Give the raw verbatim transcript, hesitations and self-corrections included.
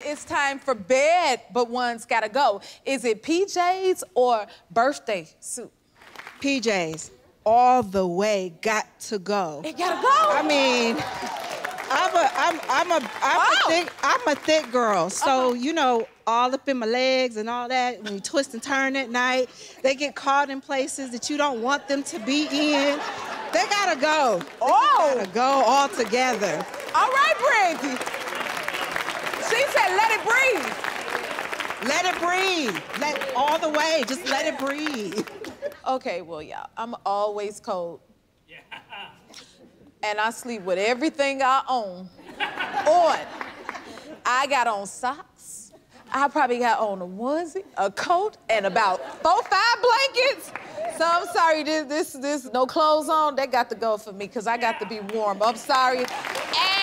It's time for bed, but one's gotta go. Is it P Js or birthday suit? P Js, all the way, got to go. It gotta go. I mean, I'm a, I'm, I'm a, I'm oh. a thick, I'm a thick girl. So okay. You know, all up in my legs and all that. When you twist and turn at night, they get caught in places that you don't want them to be in. They gotta go. Oh, they gotta go all together. All right, Brandy. She said, let it breathe. Let it breathe. Let all the way. Just let it breathe. Okay, well, y'all, I'm always cold. Yeah. And I sleep with everything I own on. I got on socks. I probably got on a onesie, a coat, and about four, five blankets. So I'm sorry, this, this, this, no clothes on, that got to go for me, because I got to be warm. I'm sorry. And